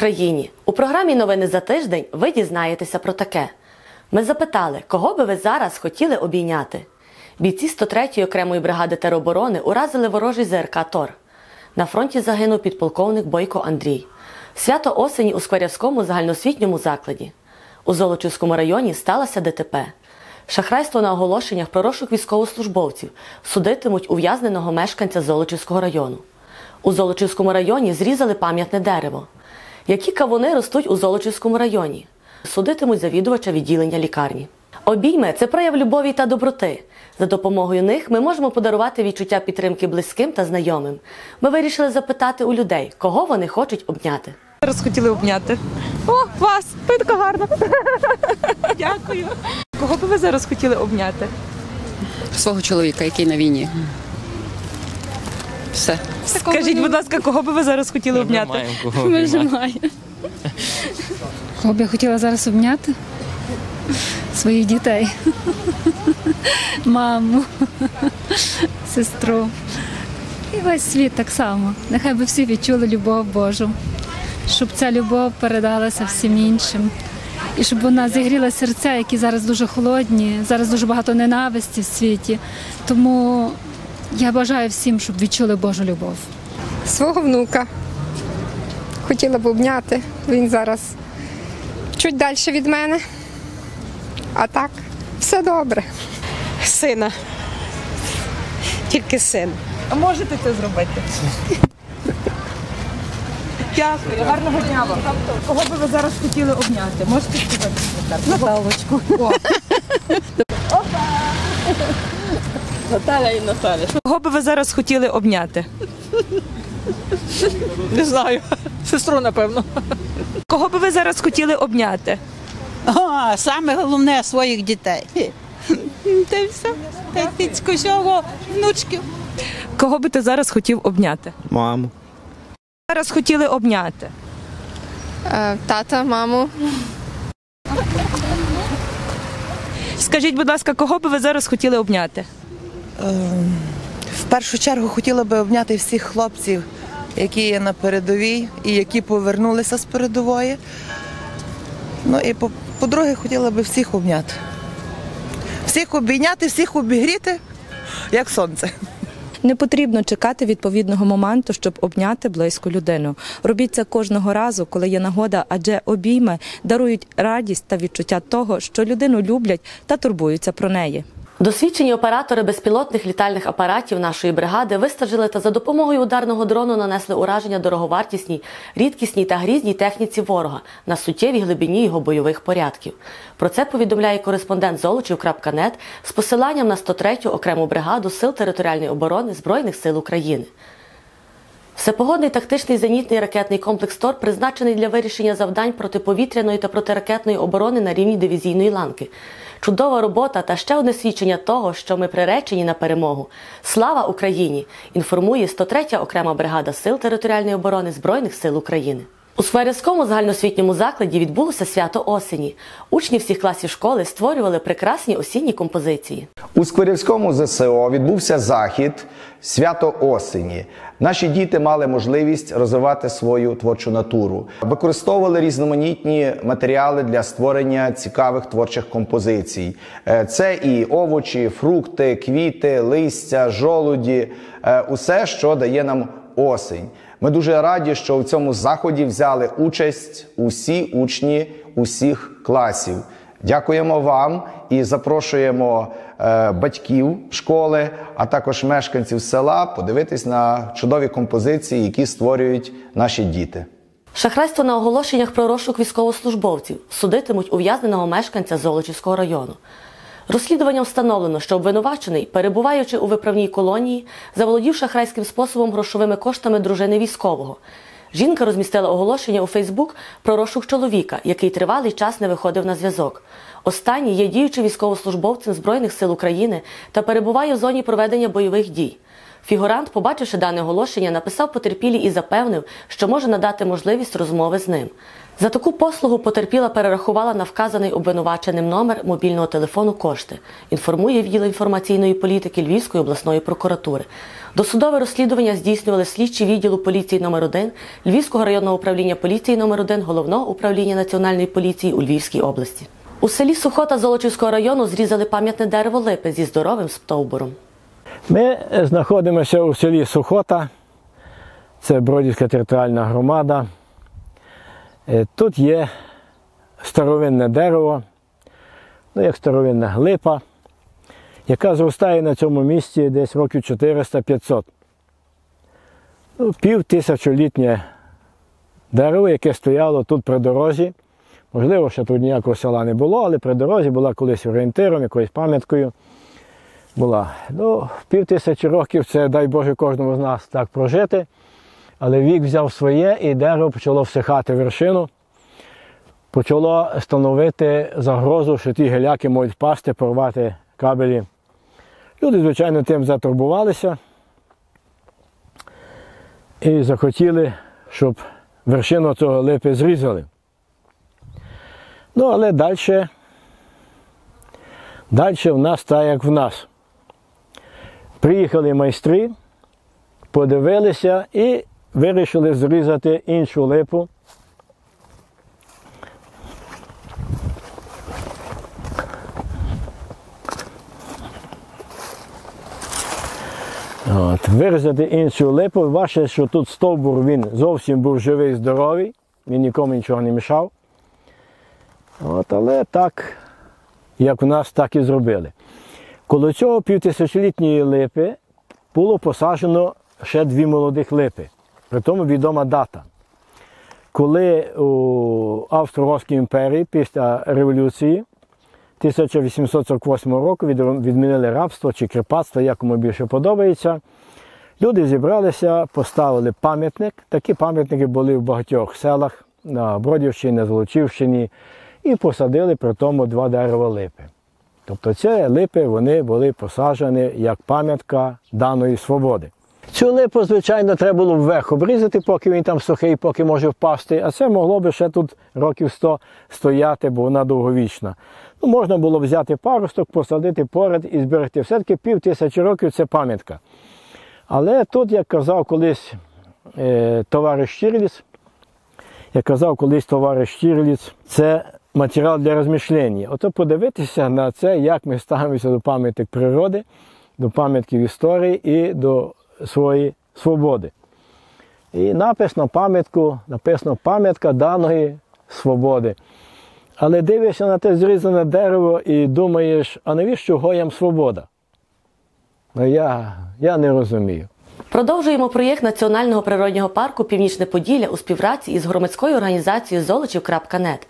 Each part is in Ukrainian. Україні. У програмі «Новини за тиждень» ви дізнаєтеся про таке. Ми запитали, кого би ви зараз хотіли обійняти? Бійці 103-ї окремої бригади тероборони уразили ворожий ЗРК ТОР. На фронті загинув підполковник Бойко Андрій. Свято осені у Скварівському загальноосвітньому закладі. У Золочівському районі сталося ДТП. Шахрайство на оголошеннях про розшук військовослужбовців, судитимуть ув'язненого мешканця Золочівського району. У Золочівському районі зрізали пам'ятне дерево. Які кавуни ростуть у Золочівському районі? Судитимуть завідувача відділення лікарні. Обійми – це прояв любові та доброти. За допомогою них ми можемо подарувати відчуття підтримки близьким та знайомим. Ми вирішили запитати у людей, кого вони хочуть обняти. Зараз хотіли обняти. О, вас! Ви така гарна! Дякую! Кого би ви зараз хотіли обняти? Свого чоловіка, який на війні. Все. Скажіть, будь ласка, кого би ви зараз хотіли обняти? Ми вже маємо. Кого б я хотіла зараз обняти? Своїх дітей. Маму, сестру. І весь світ так само. Нехай би всі відчули любов Божу. Щоб ця любов передалася всім іншим. І щоб вона зігріла серця, які зараз дуже холодні, зараз дуже багато ненависті в світі. Тому я бажаю всім, щоб відчули Божу любов. Свого внука хотіла б обняти. Він зараз чуть далі від мене. А так, все добре. Сина. Тільки син. А можете це зробити? Дякую, гарного дня вам. Кого би ви зараз хотіли обняти? Можете сказати? Наталочку. Опа! Наталя і Наталя. Кого би ви зараз хотіли обняти? Не знаю. Сестру, напевно. Кого би ви зараз хотіли обняти? А, саме головне – своїх дітей. Та й все. Та й тицьку всього, внучків. Кого би ти зараз хотів обняти? Маму. Зараз хотіли обняти? Тата, маму. Скажіть, будь ласка, кого би ви зараз хотіли обняти? В першу чергу хотіла би обняти всіх хлопців, які є на передовій і які повернулися з передової. Ну і по-друге, хотіла би всіх обняти. Всіх обійняти, всіх обігріти, як сонце. Не потрібно чекати відповідного моменту, щоб обняти близьку людину. Робіть це кожного разу, коли є нагода, адже обійми дарують радість та відчуття того, що людину люблять та турбуються про неї. Досвідчені оператори безпілотних літальних апаратів нашої бригади вистежили та за допомогою ударного дрону нанесли ураження дороговартісній, рідкісній та грізній техніці ворога на суттєвій глибині його бойових порядків. Про це повідомляє кореспондент Zolochiv.net з посиланням на 103-ю окрему бригаду Сил територіальної оборони Збройних сил України. Всепогодний тактичний зенітний ракетний комплекс ТОР призначений для вирішення завдань протиповітряної та протиракетної оборони на рівні дивізійної ланки. Чудова робота та ще одне свідчення того, що ми приречені на перемогу. Слава Україні! Інформує 103-я окрема бригада Сил територіальної оборони Збройних сил України. У Скварівському загальноосвітньому закладі відбулося свято осені. Учні всіх класів школи створювали прекрасні осінні композиції. У Скварівському ЗСО відбувся захід «Свято осені». Наші діти мали можливість розвивати свою творчу натуру. Використовували різноманітні матеріали для створення цікавих творчих композицій. Це і овочі, фрукти, квіти, листя, жолуді – усе, що дає нам осінь. Ми дуже раді, що в цьому заході взяли участь усі учні усіх класів. Дякуємо вам і запрошуємо батьків школи, а також мешканців села подивитись на чудові композиції, які створюють наші діти. Шахрайство на оголошеннях про розшук військовослужбовців судитимуть ув'язненого мешканця Золочівського району. Розслідуванням встановлено, що обвинувачений, перебуваючи у виправній колонії, заволодів шахрайським способом грошовими коштами дружини військового. Жінка розмістила оголошення у Фейсбук про розшук чоловіка, який тривалий час не виходив на зв'язок. Останній є діючим військовослужбовцем Збройних сил України та перебуває в зоні проведення бойових дій. Фігурант, побачивши дане оголошення, написав потерпілій і запевнив, що може надати можливість розмови з ним. За таку послугу потерпіла перерахувала на вказаний обвинуваченим номер мобільного телефону кошти, інформує відділ інформаційної політики Львівської обласної прокуратури. Досудове розслідування здійснювали слідчі відділу поліції номер 1, Львівського районного управління поліції номер 1, Головного управління Національної поліції у Львівській області. У селі Сухота Золочівського району зрізали пам'ятне дерево липи зі здоровим стовбуром. Ми знаходимося у селі Сухота, це Бродівська територіальна громада. Тут є старовинне дерево, як старовинна липа, яка зростає на цьому місці десь років 400-500. Півтисячолітнє дерево, яке стояло тут при дорозі. Можливо, що тут ніякого села не було, але при дорозі була колись орієнтиром, якоюсь пам'яткою. Півтисячі років – це, дай Боже, кожному з нас так прожити. Але вік взяв своє, і дерево почало всихати вершину, почало становити загрозу, що ті геляки можуть впасти, порвати кабелі. Люди, звичайно, тим затурбувалися і захотіли, щоб вершину цього липи зрізали. Але далі в нас так, як в нас. Приїхали майстри, подивилися і вирішили зрізати іншу липу. Вирізати іншу липу. Ваше, що тут стовбур, він зовсім був живий, здоровий, він нікому нічого не мішав. Але так, як у нас, так і зробили. Коло цього півтисячолітньої липи було посаджено ще дві молодих липи. При тому відома дата. Коли у Австро-Угорській імперії після революції 1848 року відмінили рабство чи кріпацтво, як кому більше подобається, люди зібралися, поставили пам'ятник. Такі пам'ятники були в багатьох селах, на Бродівщині, на Золочівщині. І посадили при тому два дерева липи. Тобто ці липи, вони були посаджені як пам'ятка даної свободи. Цю липу, звичайно, треба було вверх обрізати, поки він там сухий, поки може впасти. А це могло би ще тут років 100 стояти, бо вона довговічна. Можна було взяти паросток, посадити поряд і зберегти. Все-таки 1500 років – це пам'ятка. Але тут, як казав колись товариш Щірліс, це матеріал для розмішлення. Ото подивитися на це, як ми ставимося до пам'яток природи, до пам'ятків історії і до своєї свободи. І напис на пам'ятку, написано пам'ятка даної свободи. Але дивишся на те зрізане дерево і думаєш, а навіщо гоям свобода? Я не розумію. Продовжуємо проєкт Національного природного парку Північне Поділля у співпраці із громадською організацією Zolochiv.net.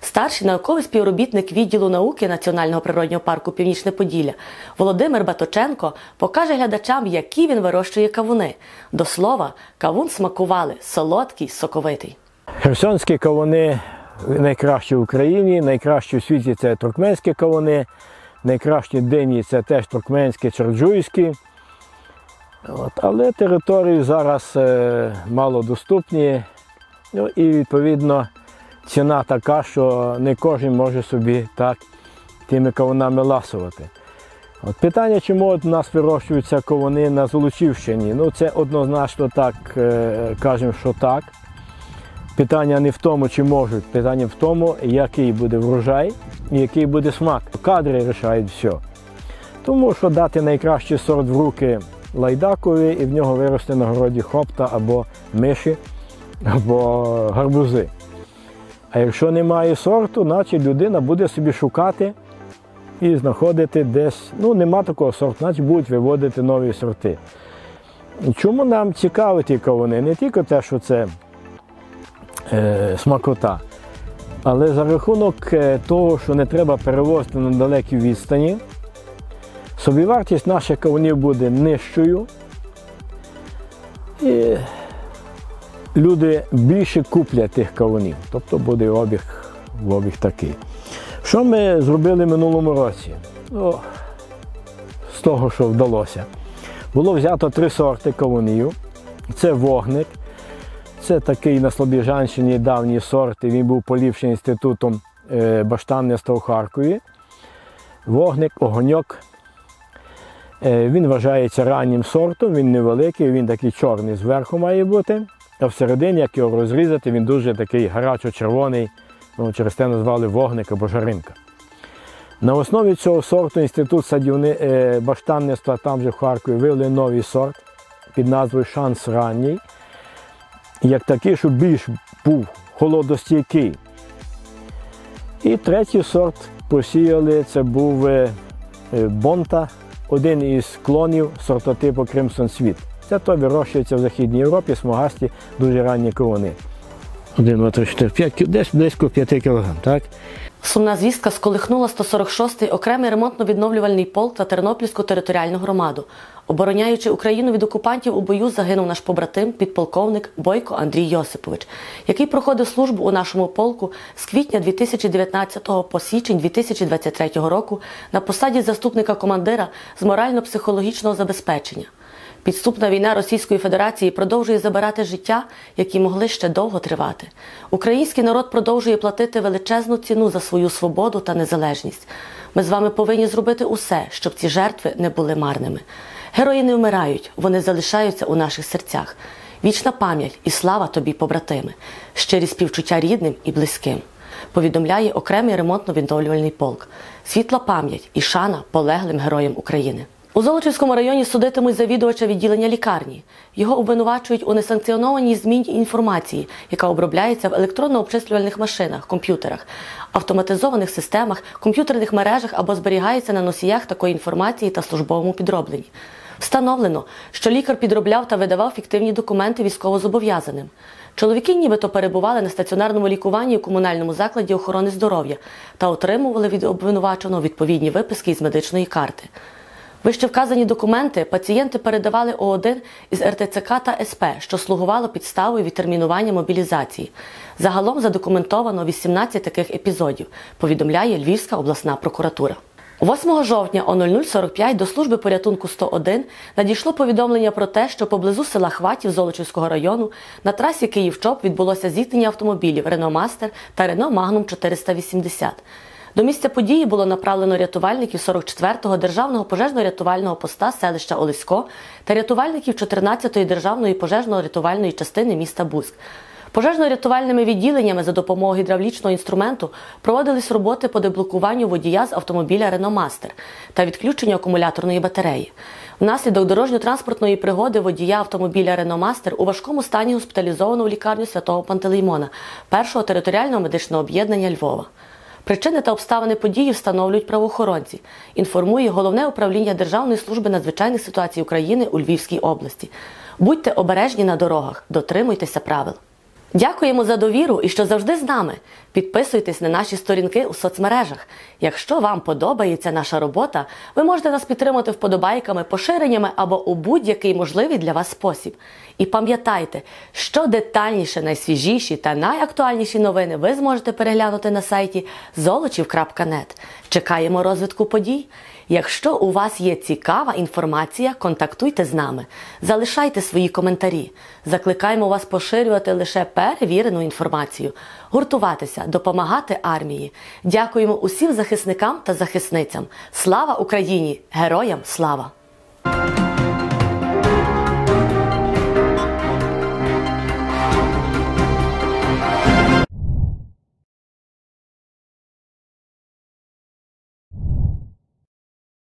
Старший науковий співробітник відділу науки Національного природного парку Північне Поділля Володимир Баточенко покаже глядачам, які він вирощує кавуни. До слова, кавун смакували – солодкий, соковитий. Херсонські кавуни найкращі в Україні, найкращі в світі – це туркменські кавуни, найкращі дині – це теж туркменські, черджуйські. Але території зараз малодоступні і, відповідно, ціна така, що не кожен може собі так тими кавунами ласувати. Питання, чому у нас вирощуються кавуни на Золочівщині? Це однозначно так, кажемо, що так. Питання не в тому, чи можуть, питання в тому, який буде врожай і який буде смак. Кадри вирішують все. Тому що дати найкращий сорт в руки лайдакові і в нього виросте на городі хопта або миші, або гарбузи. А якщо немає сорту, значить людина буде собі шукати і знаходити десь, нема такого сорту, значить будуть виводити нові сорти. Чому нам цікаві ті кавуни? Не тільки те, що це смакота, але за рахунок того, що не треба перевозити на далекі відстані, собівартість наших кавунів буде нижчою, і люди більше куплять тих кавунів, тобто буде обіг такий. Що ми зробили минулому році? З того, що вдалося. Було взято три сорти кавунів. Це вогник. Це такий на Слобіжанщині давній сорт, він був поліпшений інститутом Баштанниста у Харкові. Вогник, огоньок. Він вважається раннім сортом, він невеликий, він такий чорний зверху має бути. А всередині, як його розрізати, він дуже такий гарячо-червоний, через те назвали вогник або жаринка. На основі цього сорту інститут баштанництва там же в Харкові вивели новий сорт під назвою «Шанс ранній», як такий, що більш був холодостійкий. І третій сорт посіяли, це був Бонта, один із клонів сортотипу Кримсон-Світ. Це то вирощується в Західній Європі, смугасті, дуже ранні кавуни. 1, 2, 3, 4, 5, десь близько 5 кілограм, так? Сумна звістка сколихнула 146-й окремий ремонтно-відновлювальний полк та Тернопільську територіальну громаду. Обороняючи Україну від окупантів, у бою загинув наш побратим, підполковник Бойко Андрій Йосипович, який проходив службу у нашому полку з квітня 2019 по січень 2023 року на посаді заступника командира з морально-психологічного забезпечення. Підступна війна Російської Федерації продовжує забирати життя, які могли ще довго тривати. Український народ продовжує платити величезну ціну за свою свободу та незалежність. Ми з вами повинні зробити усе, щоб ці жертви не були марними. Герої не вмирають, вони залишаються у наших серцях. Вічна пам'ять і слава тобі, побратими, щирі співчуття рідним і близьким, повідомляє окремий ремонтно-відновлювальний полк. Світла пам'ять і шана полеглим героям України. У Золочівському районі судитимуть завідувача відділення лікарні. Його обвинувачують у несанкціонованій зміні інформації, яка обробляється в електронно-обчислювальних машинах, комп'ютерах, автоматизованих системах, комп'ютерних мережах або зберігається на носіях такої інформації та службовому підробленні. Встановлено, що лікар підробляв та видавав фіктивні документи військовозобов'язаним. Чоловіки нібито перебували на стаціонарному лікуванні у комунальному закладі охорони здоров'я та отримували від обвинуваченого відповідні виписки із медичної карти. Вище вказані документи пацієнти передавали О1 із РТЦК та СП, що слугувало підставою відтермінування мобілізації. Загалом задокументовано 18 таких епізодів, повідомляє Львівська обласна прокуратура. 8 жовтня о 00:45 до служби порятунку 101 надійшло повідомлення про те, що поблизу села Хватів Золочівського району на трасі Київ-Чоп відбулося зіткнення автомобілів Renault Master та Renault Magnum 480. До місця події було направлено рятувальників 44-го Державного пожежно-рятувального поста селища Олесько та рятувальників 14-ї Державної пожежно-рятувальної частини міста Буськ. Пожежно-рятувальними відділеннями за допомогою гідравлічного інструменту проводились роботи по деблокуванню водія з автомобіля Renault Master та відключенню акумуляторної батареї. Внаслідок дорожньо-транспортної пригоди водія автомобіля Renault Master у важкому стані госпіталізовано в лікарню святого Пантелеймона, першого територіального медичного об'єднання Львова. Причини та обставини події встановлюють правоохоронці, інформує Головне управління Державної служби надзвичайних ситуацій України у Львівській області. Будьте обережні на дорогах, дотримуйтеся правил. Дякуємо за довіру і що завжди з нами. Підписуйтесь на наші сторінки у соцмережах. Якщо вам подобається наша робота, ви можете нас підтримати вподобайками, поширеннями або у будь-який можливий для вас спосіб. І пам'ятайте, що детальніше, найсвіжіші та найактуальніші новини ви зможете переглянути на сайті Zolochiv.net. Чекаємо розвитку подій. Якщо у вас є цікава інформація, контактуйте з нами. Залишайте свої коментарі. Закликаємо вас поширювати лише перевірену інформацію. Гуртуватися, допомагати армії. Дякуємо усім захисникам та захисницям. Слава Україні! Героям слава!